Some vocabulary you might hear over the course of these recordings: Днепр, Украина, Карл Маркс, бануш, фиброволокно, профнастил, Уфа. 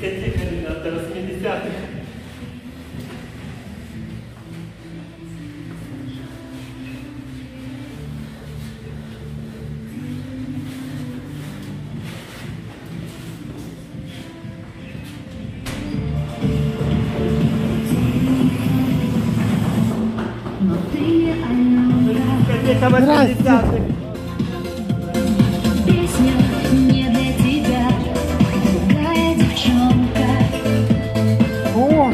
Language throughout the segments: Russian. дискотеками до 80-х. Здравствуйте. Песня не для тебя, другая девчонка. О!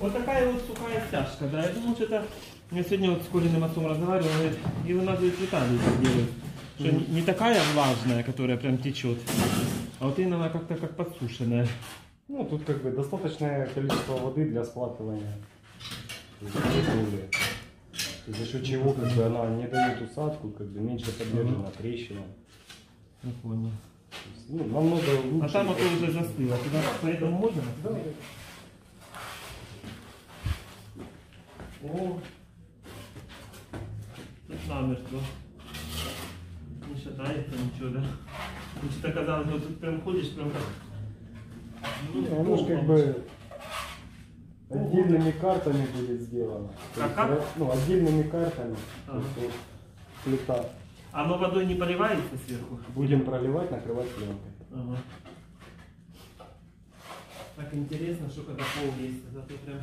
Вот такая вот сухая стяжка, да, я думал, что это... Я сегодня вот с куриным отцом разговаривал, он говорит, и вымазывает цвета здесь делают, что не такая влажная, которая прям течет, а вот именно она как-то как подсушенная. Ну, тут как бы достаточное количество воды для схватывания. За счет чего как бы она не дает усадку, как бы меньше подвержена трещинам. Я понял. Ну, намного лучше. А там это уже застыло, туда, поэтому можно? Да. О, тут намертво. Не шатается ничего, да? Ну что-то казалось, вот тут прям ходишь, прям как... Ну, оно же как бы отдельными картами будет сделано. Как? Ну, отдельными картами. Плита. Оно водой не поливается сверху? Будем проливать, накрывать пленкой. Ага. Так интересно, что когда пол есть, а то прям...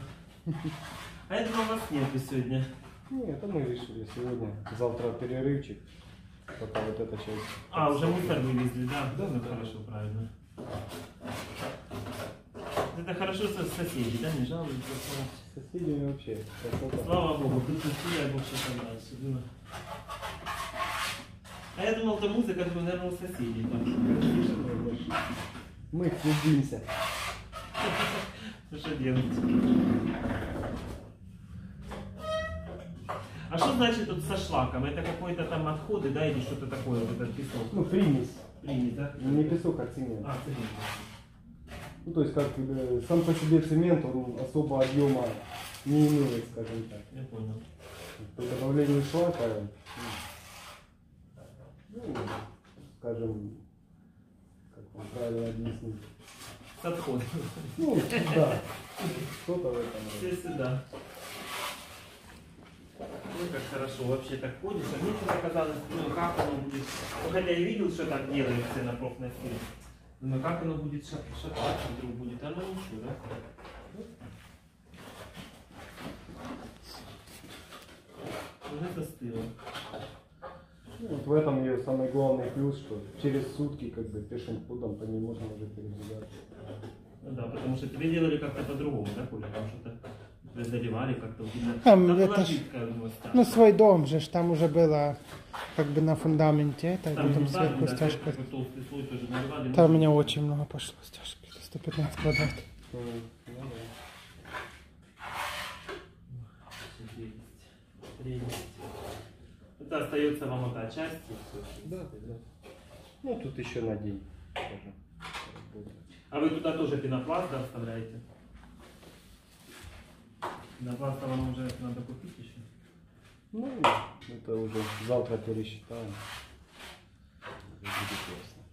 А этого у вас нету сегодня? Нет, это мы решили сегодня. Завтра перерывчик. Пока вот эта часть. А, уже мусор вывезли, да? Да, ну хорошо, правильно. Это хорошо со соседями, да? Не жалуются? С соседями вообще. Слава Богу, тут я больше понравилось. А я думал, это музыка, наверное, у соседей там. Мы клубимся. Что делать? А что значит тут со шлаком? Это какой-то там отходы, да, или что-то такое, вот этот песок? Ну, примесь. Примесь, да? Не песок, а цемент. А, цемент. Ну, то есть, как сам по себе цемент, он особо объема не имеет, скажем так. Я понял. По добавлению шлака, ну, скажем, как вам правильно объяснить? С отходом. Ну, да. Что-то в этом. Все сюда. Ну как хорошо, вообще так ходишь, а мне что-то казалось, ну как оно будет, хотя я видел, что так делают все на профнастиле, но как оно будет шататься, вдруг будет, оно ничего, да? Уже застыло. Ну, вот в этом ее самый главный плюс, что через сутки как бы пешим ходом по ней можно уже передвигаться. Ну да, потому что тебе делали как-то по-другому, да, Коля, там что-то... Заливали как-то, ну, свой дом же, там уже было как бы на фундаменте, это там, там сверху стяжка. Да, там у меня очень много пошло стяжки, 115 квадрат. Это остается вам эта часть? Да, да. Ну, тут еще на день. А вы туда тоже пенопласт оставляете? На пластов вам уже надо купить еще? Ну, это уже завтра пересчитаем. Будет классно.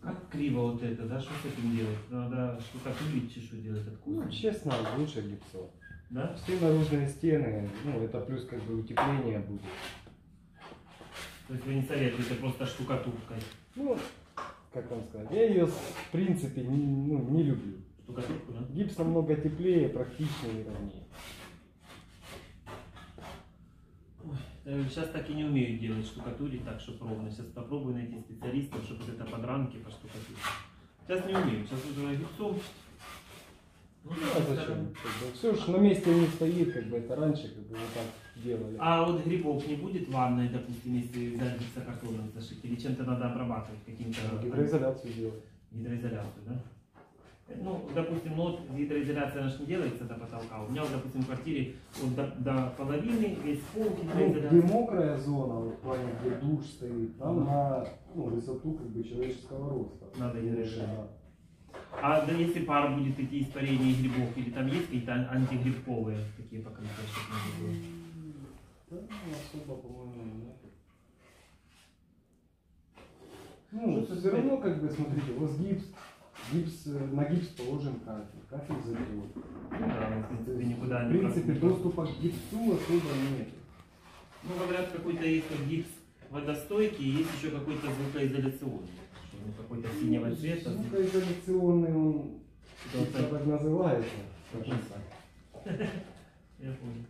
Как криво вот это, да? Что с этим делать? Надо что-то кривить, что делать откуда? Ну, честно, лучше гипсо. Да? Все наружные стены, ну, это плюс как бы утепление будет. То есть вы не советуете просто штукатуркой? Ну, как вам сказать, я ее в принципе не люблю. Штукатурку, да? Гипс намного теплее, практичнее и ровнее. Ой, сейчас так и не умеют делать штукатурить так, чтобы ровно. Сейчас попробую найти специалистов, чтобы вот это подранки поштукатурить. Сейчас не умею, сейчас уже гипсом. Ну, да, зачем? Все уж на месте не стоит, как бы это раньше как бы вот так делали. А вот грибов не будет в ванной, допустим, если взять гипсокартоном зашить? Или чем-то надо обрабатывать? Гидроизоляцию делать. Гидроизоляцию, да? Ну, допустим, вот гидроизоляция наша не делается до потолка. У меня, вот, допустим, в квартире вот до половины весь пол гидроизоляция. Ну, где мокрая зона, вот, в плане, где душ стоит, там на высоту как бы человеческого роста. Надо гидроизоляция. А да, если пар будет идти испарение грибов, или там есть какие-то антигрибковые такие покрытия? Да, особо, по-моему, нет. Ну, все равно, как бы, смотрите, у вас гипс, на гипс положен кафель заберет. Да, в принципе, доступа к гипсу особо нет. Ну, говорят, какой-то есть гипс водостойкий, есть еще какой-то звукоизоляционный. Какой-то синего цвета. Звукоизоляционный он так называется. Я понял.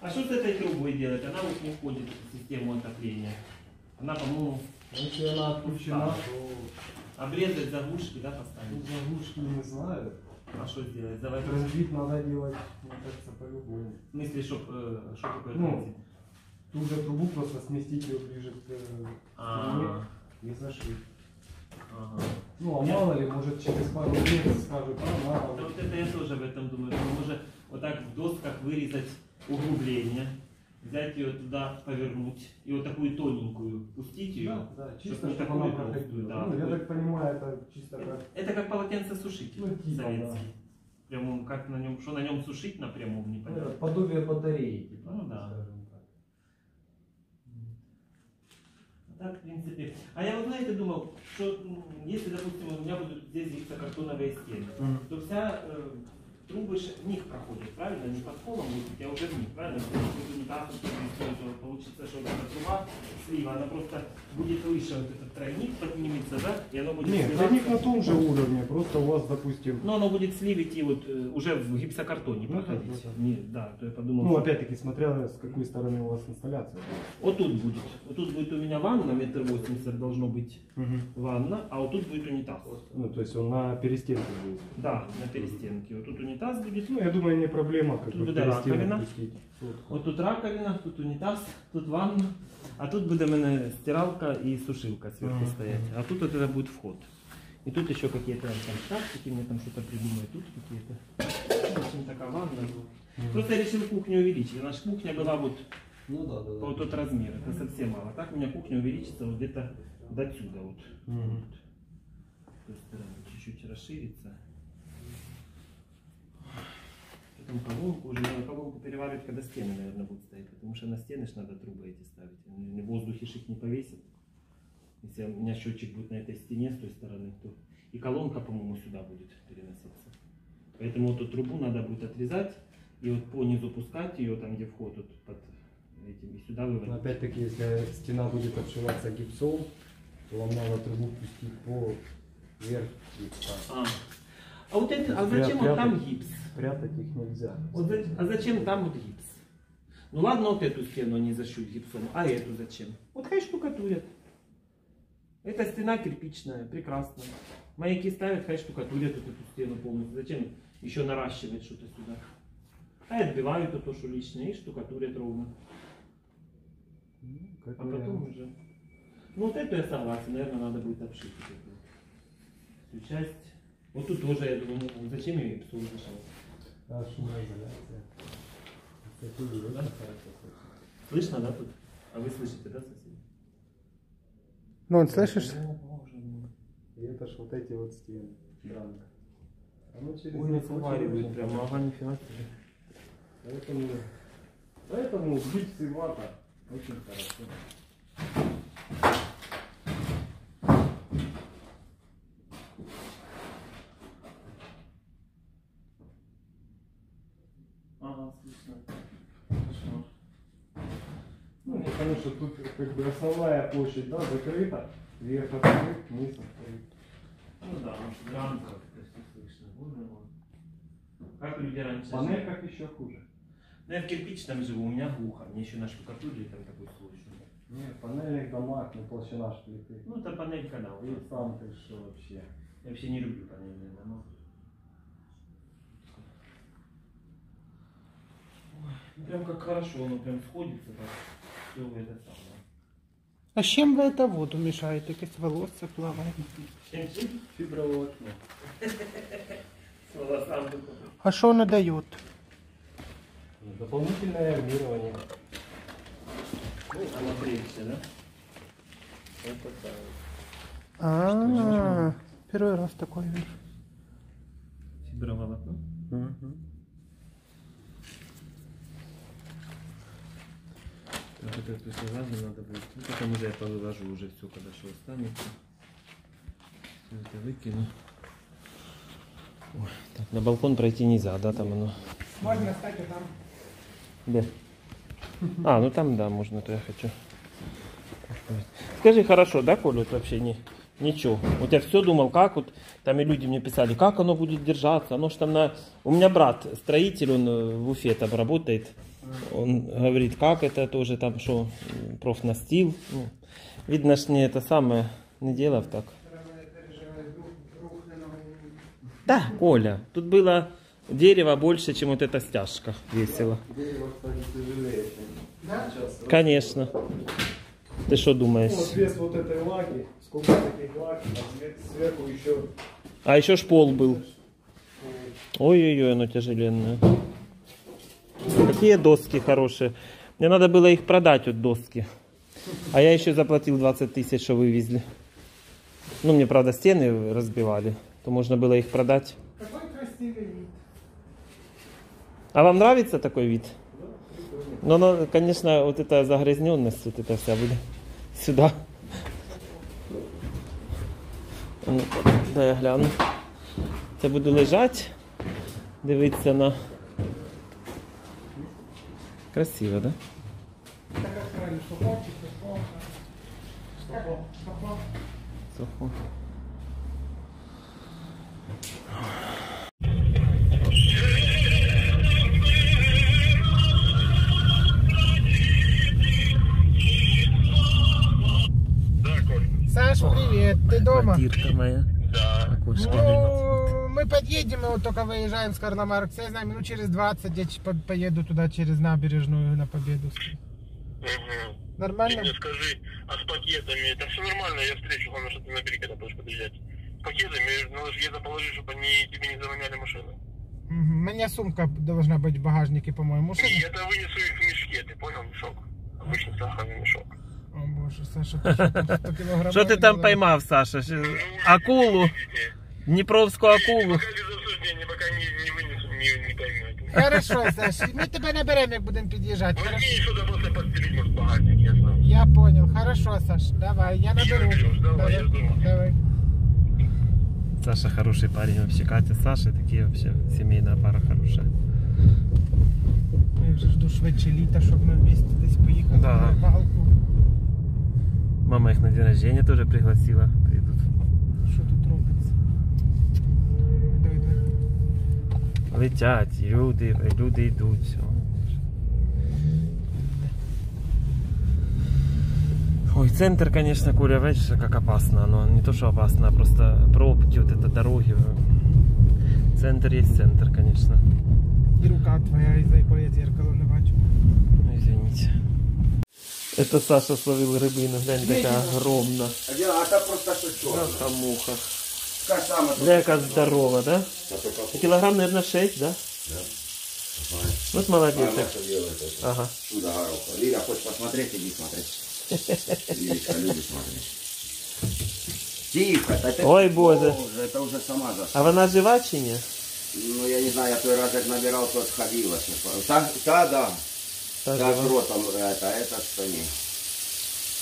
А что с этой трубой делать? Она вот не входит в систему отопления. Она, по-моему, если она отключена, то обрезать заглушки, да, поставить? Заглушки не знаю. А что сделать? Транзит надо делать, мне кажется, по-любому. В смысле, что такое транзит? Ту же трубу просто сместить ее ближе к трубе и зашить. Ага. Ну, а мало ли, может, через пару лет скажут, да, вот это я тоже об этом думаю. Может, вот так в досках вырезать углубление, взять ее туда, повернуть, и вот такую тоненькую пустить ее. Да, чисто, чтобы она проходила. Да, ну, я так понимаю, это чисто как... Это как полотенцесушитель, ну, типа, советский. Да. Прямо, как на нем, что на нем сушить напрямую, не понятно. Ну, подобие батареи, типа, ну, да. Скажем так. Так, в принципе. А я вот, знаете, думал, что если, допустим, у меня будут здесь гипсокартоновые стены, то вся... трубы в них проходят, правильно? Не под полом, я уже в них, правильно? Если так, то получится, что вот эта труба слива, она просто будет выше, вот этот тройник поднимется, да? И оно будет... Нет, тройник на том же уровне, просто у вас, допустим... Но оно будет сливить и вот уже в гипсокартоне проходить. Нет, да, то я подумал... Ну, опять-таки, смотря с какой стороны у вас инсталляция. Вот тут будет у меня ванна, 1,80 м должно быть ванна, а вот тут будет унитаз. Ну, то есть он на перестенке будет. Да, на перестенке. Вот тут унитаз. Будет. Ну, я думаю, не проблема, как тут раковина, вот тут раковина, тут унитаз, тут ванна, а тут будет у меня стиралка и сушилка сверху стоять, а тут вот это будет вход. И тут еще какие-то шкафчики, мне там что-то придумают, тут какие-то, в общем, такая ванна. Просто я решил кухню увеличить, наша кухня была вот, ну, да, да, вот тот размер, это совсем мало, так у меня кухня увеличится вот где-то до сюда вот, чуть-чуть расширится. Колонку уже надо колонку переваривать, когда стены, наверное, будут стоять, потому что на стены ж надо трубы эти ставить, в воздухе шик не повесит. Если у меня счетчик будет на этой стене с той стороны, то и колонка, по-моему, сюда будет переноситься. Поэтому вот эту трубу надо будет отрезать и вот по низу пускать ее там, где вход, вот под этим, и сюда выводить. Опять-таки, если стена будет обшиваться гипсом, то вам надо трубу пустить по верх гипса. А вот это, а зачем вот там гипс? Прятать их нельзя. Вот, а зачем там вот гипс? Ну ладно, вот эту стену они зашьют гипсом, а эту зачем? Вот хай штукатурят. Эта стена кирпичная, прекрасно. Маяки ставят, хай штукатурят вот эту стену полностью. Зачем еще наращивать что-то сюда? А отбивают то, что лишнее, и штукатурят ровно. Ну, а потом уже... Ну вот эту я согласен, наверное, надо будет обшить. Эту часть. Вот тут тоже, я думаю, зачем ее псу зашел? Да, шумоизоляция. Да? Слышно, да, тут? А вы слышите, да, соседи? Ну, он слышишь? И это ж вот эти вот стены. Дранка. Оно через них сваривает прямо, ага, нифига себе. Поэтому сбить с игла-то очень хорошо. Потому что тут как бы основная площадь, да, закрыта, верх открыт, низ открыт. Ну да, потому что гранка, это все слышно. Как у людей раньше? Панель как еще хуже. Ну я в кирпичном живу, у меня глухо, мне еще на штукатуре там такой сложный. Нет, в панельных домах не толщина шпилькой. Ну это панелька, да. И сам ты что вообще? Я вообще не люблю панельные дома. Ой, прям как хорошо, оно прям сходится так. А чем вы это воду мешаете? Волосы плавают. Фиброволокно. А что она дает? Дополнительное армирование. Ну, она прелесть, да? Это так. А-а-а. Первый раз такой вижу. Сибироволокно. Угу. Так, это сразу надо будет. Ну, потом уже я положу уже все, когда что останется. Все это выкину. Ой, так, на балкон пройти нельзя, да, там оно. Можно оставить и там. Где? А, ну там, да, можно, то я хочу. Скажи, хорошо, да, Коля, вот вообще ничего. Вот я все думал, как вот, там и люди мне писали, как оно будет держаться, оно ж там на... У меня брат, строитель, он в Уфе там работает, он говорит, как это тоже там, что, профнастил. Ну, видно, что не это самое, не делав так. Да, Коля, тут было дерево больше, чем вот эта стяжка весила. Дерево, кстати, тяжелее. Да? Конечно. Ты что думаешь? Ну, вот вес вот этой лаги, сколько таких лаг, а сверху еще... А еще шпол был. Ой-ой-ой, оно тяжеленное. Какие доски хорошие. Мне надо было их продать, вот доски. А я еще заплатил 20 тысяч, что вывезли. Ну, мне, правда, стены разбивали. То можно было их продать. Какой красивый вид. А вам нравится такой вид? Да, но, конечно, вот эта загрязненность, вот эта вся будет сюда. Ну, да, я гляну. Я буду лежать, дивиться на... Красиво, да? Сухо. Саш, привет, ты дома? Квартирка моя. Да. Ну, мы подъедем, мы вот только выезжаем с Карла Маркса, я знаю, минут через 20 я поеду туда через набережную на Победу. Угу. Нормально? Ты мне скажи, а с пакетами, это все нормально, я встречу, главное, что ты на берег это будешь подъезжать. С пакетами, надо же где-то положить, чтобы они тебе не завоняли машину. Угу. У меня сумка должна быть в багажнике, по-моему. Я-то вынесу их в мешке, ты понял, мешок? Обычный сахарный мешок. О боже, Саша, что ты там поймал, Саша? Акулу? Днепровскую акулу? Хорошо, Саша, мы тебя наберем, как будем подъезжать. Я понял, хорошо, Саша, давай, я наберу. Давай. Саша хороший парень вообще, Катя, Саша, такие вообще семейная пара хорошая. Я уже жду швидше літа, чтобы мы вместе здесь поехали на рыбалку. Мама их на день рождения тоже пригласила, придут. Что тут робится? Давай, давай. Летят, люди идут, все. Ой, центр, конечно, Коля, видишь, как опасно, но не то, что опасно, а просто пробки, вот это дороги. Центр есть центр, конечно. И рука твоя, из-за якої я дзеркало не бачу. Извините. Это Саша словил рыбину, глянь, такая огромная. А это просто шучок. Да, муха. Бля, как здорово, да? А килограмм, наверное, 6, да? Да. Вот молодец. Ага. Чудо гороха. Лиля, хочешь посмотреть, иди смотреть. Лилечка, любишь смотреть. Тихо. Ой, боже. Это уже сама зашла. А она жива, чи не? Ну, я не знаю, я той раз как набирал, то сходила. Та, да. Да, с ротом, это что не.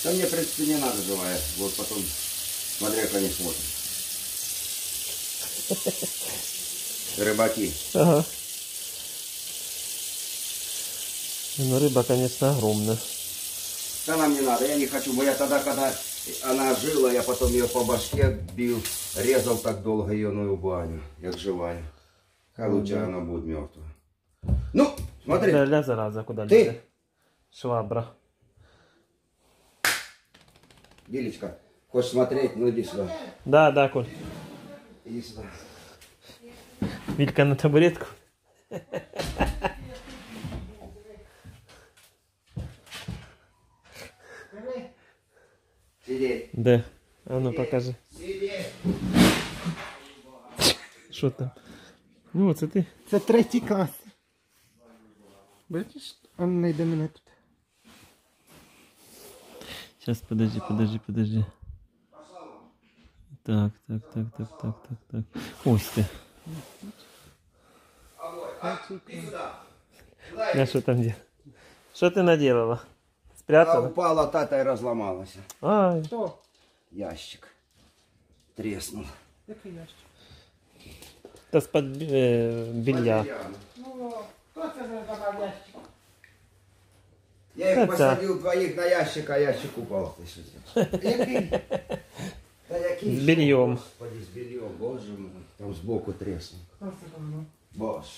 Да мне, в принципе, не надо бывает. Вот потом, смотря как они смотрят. Рыбаки. Ага. Ну, рыба, конечно, огромная. Да нам не надо, я не хочу. Бо я тогда, когда она жила, я потом ее по башке бил, резал так долго ее, ну, баню, как живая. А лучше она будет мертвая. Ну! Смотри. Ля зараза, куда лезет? Швабра. Лилечка, хочешь смотреть? Ну иди сюда. Да, да, Коль. Иди сюда. Вилька на табуретку. Сиди. Да, а ну покажи. Что там? Ну, це ти? Це третій клас. Бачиш? Він не йде мене тут. Зараз, подожди. Так. Ось ти. А що там діла? Що ти наділила? Спрятала? Упала тата і розламалася. Ай. Що? Ящик. Треснув. Який ящик? Та з-під белья. Ну, хто це забрав ящик? Я їх посадив двоїх на ящик, а ящик упав. Який? Та який? З бельем. Господи, з бельем, боже мій. Там збоку треснув. Боже.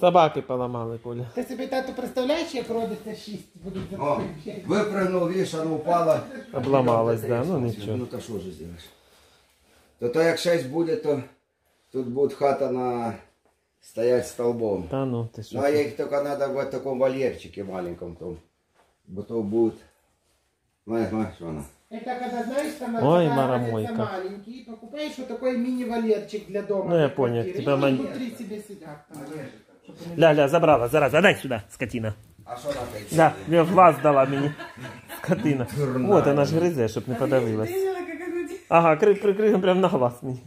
Собаки поламали, Коля. Ти собі, тату, представляєш, як родиться 6? Випрыгнув, віж, воно упало. Обламалось, да, ну нічого. Ну, то що ж зробиш? То як 6 буде, то тут буде хата на... стоять столбом. Да, ну, ты что? Ну, а их только надо в таком вольерчике маленьком, там, то будет, знаешь, что она. Это когда, знаешь, там, ой, марамойка, маленький, покупаешь вот такой мини-вольерчик для дома. Ну, я понял, тебя маленький. Внутри себе сидят. Ля-ля, забрала, зараза, дай сюда, скотина. А что она такая? Да, мне в глаз дала мне, скотина. Вот, она ж грызет, чтобы не подавилась. Ага, крыгом прям на глаз мне.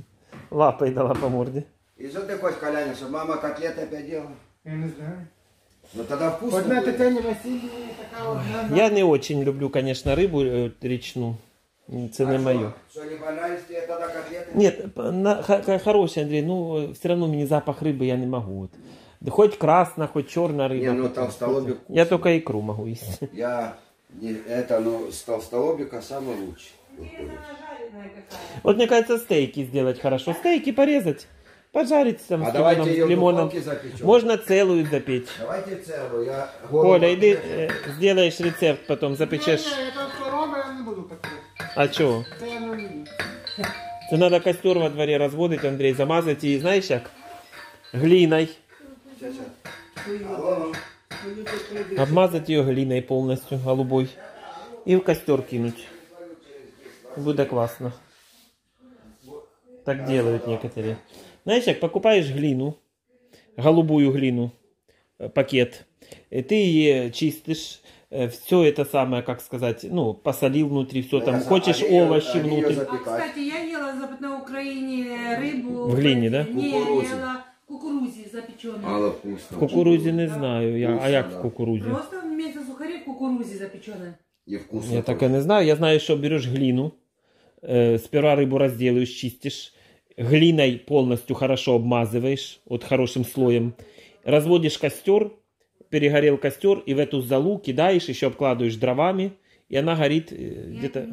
Лапой дала по морде. И что ты хочешь, Коляня, чтобы мама котлеты опять делала? Я не знаю. Ну тогда вкусно. Одна Татьяна Васильевна такая вот. Я не очень люблю, конечно, рыбу речную. Это не мое. Что, не понравилось тебе тогда котлеты? Нет, хороший, Андрей, но все равно мне запах рыбы я не могу. Да хоть красная, хоть черная рыба. Не, ну там столобик вкусный. Я только икру могу есть. Я, это, ну, столобика самый лучший. Вот мне кажется, стейки сделать хорошо. Стейки порезать. Пожарить там с лимоном, можно целую запечь. Давайте целую. Я Коля, иди, сделаешь рецепт, потом запечешь. Не, это корова, я не буду пекать. А чего? Это надо костер во дворе разводить, Андрей, замазать и, знаешь, как? Глиной. Сейчас. Обмазать ее глиной полностью, голубой. И в костер кинуть. Будет классно. Так делают некоторые. Знаешь, как покупаешь глину, голубую глину, пакет, и ты ее чистишь, все это самое, как сказать, ну, посолил внутри, все там, хочешь овощи внутри. А, кстати, я ела на Украине рыбу. В глине, да? Не, ела кукурузи запеченную. Мало вкусно. Кукурузи не знаю, я, а как в кукурузе? Просто вместо сухарей кукурузи запеченная. Я так и не знаю, я знаю, что берешь глину, сперва рыбу разделаешь, чистишь. Глиной полностью хорошо обмазываешь, вот хорошим слоем. Разводишь костер, перегорел костер, и в эту залу кидаешь, еще обкладываешь дровами, и она горит где-то.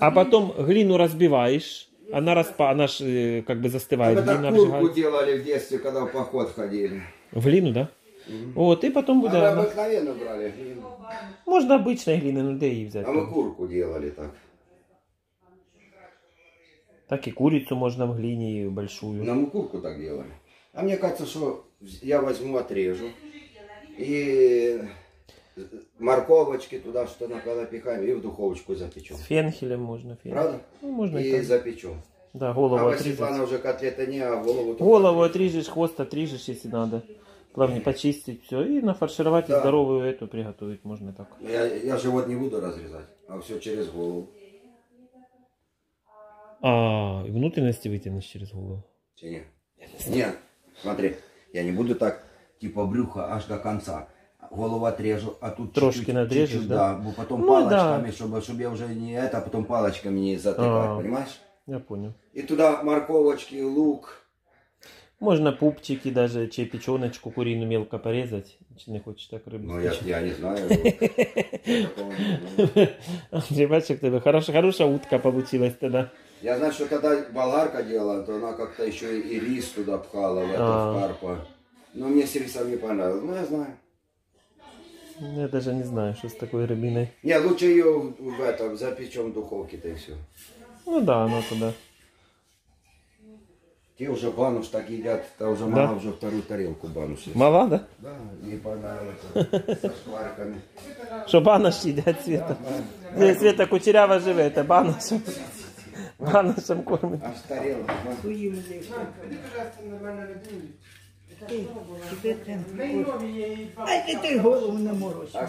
А потом глину разбиваешь, она ж, как бы застывает. Мы так курку делали в детстве, когда в поход ходили. В глину, да? Угу. Вот, и потом будет... А обыкновенно брали глину. Можно обычной глины, ну где ее взять? А мы курку делали так. Так и курицу можно в глине большую. Нам и курку так делали. А мне кажется, что я возьму, отрежу. И морковочки туда, что напихаем, и в духовочку запечем. С фенхелем можно. Правда? Ну, можно и так запечем. Да, голову отрежешь. А уже котлета не, а голову... Голову отрежешь, хвост отрежешь, если надо. Главное почистить все и нафаршировать, да. И здоровую эту приготовить можно так. Я живот не буду разрезать, а все через голову. А, внутренности вытянуть через голову? Нет. Нет, смотри, я не буду так, типа брюха аж до конца. Голову отрежу, а тут трошки чуть-чуть, надрежешь, чуть-чуть, да? Да, потом ну, палочками, да. Чтобы я уже не это, потом палочками не затыкать, понимаешь? Я понял. И туда морковочки, лук. Можно пупчики даже, печеночку куриную мелко порезать. Если не хочешь так рыбу. Ну, я не знаю. Андрей, бачик, тебе хорошая утка получилась тогда. Я знаю, что когда болгарка делала, то она как-то еще и рис туда пхала, в карпа. Но мне с рисом не понравилось. Ну, я знаю. Я даже не знаю, что с такой рыбиной. Не, лучше ее в этом запечем в духовке-то и все. Ну да, она туда. Те уже бануш так едят, та уже мама, да? Уже вторую тарелку банушит. Мала, да? Да, не понравилось. Со шкварками. Что бануш едят, Света? Света Кучерява живет, а бануш... Она сам кормит. Остарела. Суи, пожалуйста, нормально родили. Ай, ты голову наморозишь.